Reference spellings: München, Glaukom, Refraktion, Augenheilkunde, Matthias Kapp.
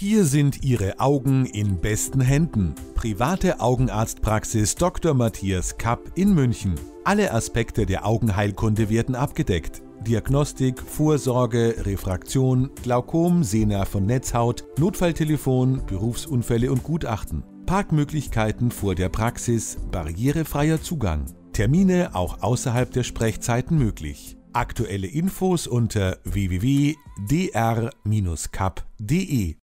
Hier sind Ihre Augen in besten Händen. Private Augenarztpraxis Dr. Matthias Kapp in München. Alle Aspekte der Augenheilkunde werden abgedeckt. Diagnostik, Vorsorge, Refraktion, Glaukom, Sehner von Netzhaut, Notfalltelefon, Berufsunfälle und Gutachten. Parkmöglichkeiten vor der Praxis, barrierefreier Zugang. Termine auch außerhalb der Sprechzeiten möglich. Aktuelle Infos unter www.dr-kap.de